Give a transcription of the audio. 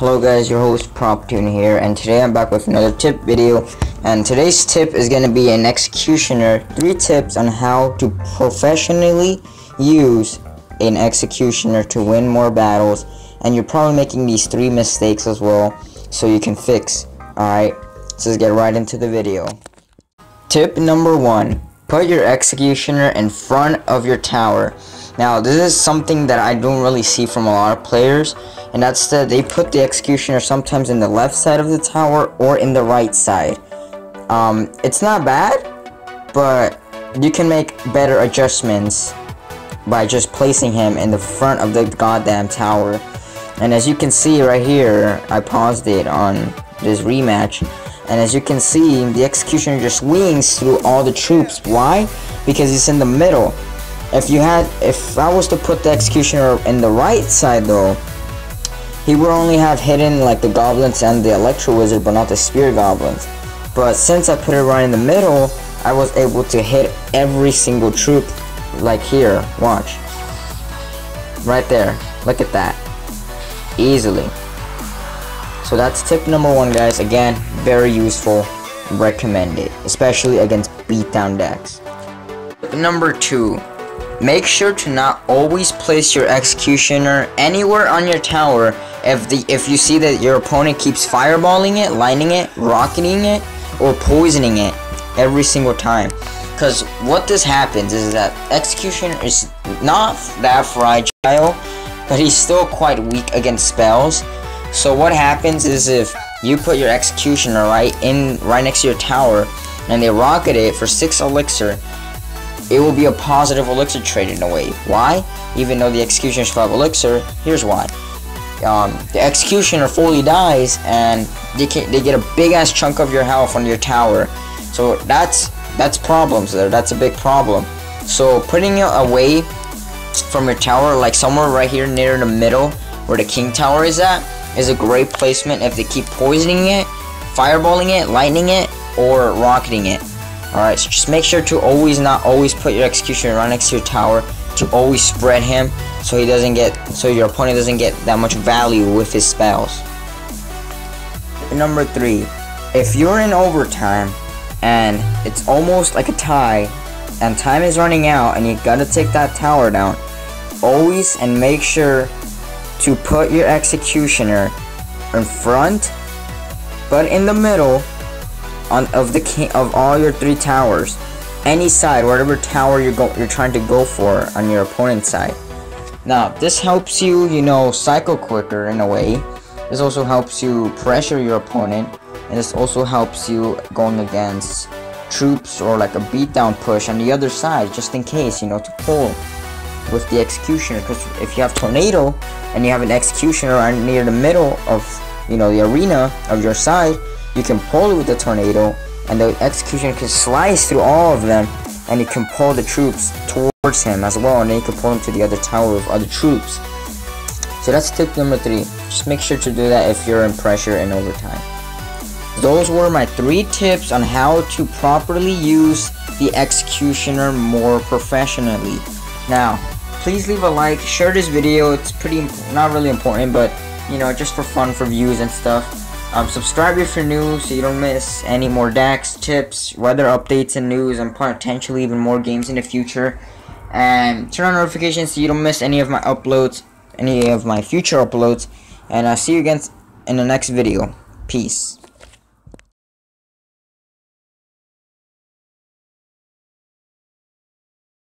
Hello guys, your host PropTune here, and today I'm back with another tip video. And today's tip is going to be an Executioner, 3 tips on how to professionally use an Executioner to win more battles. And you're probably making these 3 mistakes as well, so you can fix. Alright, so let's get right into the video. Tip number 1. Put your Executioner in front of your tower. Now, this is something that I don't really see from a lot of players, and that's that they put the Executioner sometimes in the left side of the tower or in the right side. It's not bad, but you can make better adjustments by just placing him in the front of the goddamn tower. And as you can see right here, I paused it on this rematch. And as you can see, the Executioner just wings through all the troops. Why? Because it's in the middle. If I was to put the Executioner in the right side though, he would only have hidden like the goblins and the Electro Wizard, but not the Spear Goblins. But since I put it right in the middle, I was able to hit every single troop. Like here, watch. Right there. Look at that. Easily. So that's tip number 1, guys. Again, very useful. Recommend it, especially against beatdown decks. Tip number 2. Make sure to not always place your Executioner anywhere on your tower. If you see that your opponent keeps fireballing it, lining it, rocketing it, or poisoning it every single time. Because what this happens is that Executioner is not that fragile, but he's still quite weak against spells. So what happens is if you put your Executioner right next to your tower and they rocket it for 6 elixir, it will be a positive elixir trade in a way. Why? Even though the Executioner is 5 elixir, here's why. The Executioner fully dies and they get a big ass chunk of your health on your tower. So that's problems there. That's a big problem. So putting it away from your tower, like somewhere right here near the middle where the King Tower is at, is a great placement if they keep poisoning it, fireballing it, lightning it, or rocketing it. Alright, so just make sure to not always put your Executioner right next to your tower, to always spread him so he doesn't get, so your opponent doesn't get that much value with his spells. Number 3, if you're in overtime and it's almost like a tie and time is running out and you gotta take that tower down, always and make sure to put your Executioner in front, but in the middle of all your 3 towers, any side, whatever tower you're trying to go for on your opponent's side. Now this helps you, cycle quicker in a way. This also helps you pressure your opponent, and this also helps you going against troops or like a beatdown push on the other side, just in case, to pull with the Executioner. Because if you have Tornado and you have an Executioner right near the middle of the arena of your side, you can pull it with the Tornado and the Executioner can slice through all of them, and you can pull the troops towards him as well, and then you can pull him to the other tower with other troops. So that's tip number 3. Just make sure to do that if you're in pressure and overtime. Those were my 3 tips on how to properly use the Executioner more professionally. Now please leave a like, share this video, it's not really important, but just for fun, for views and stuff. Subscribe if you're new so you don't miss any more decks, tips, weather updates and news, and potentially even more games in the future. And turn on notifications so you don't miss any of my future uploads. And I'll see you again in the next video. Peace.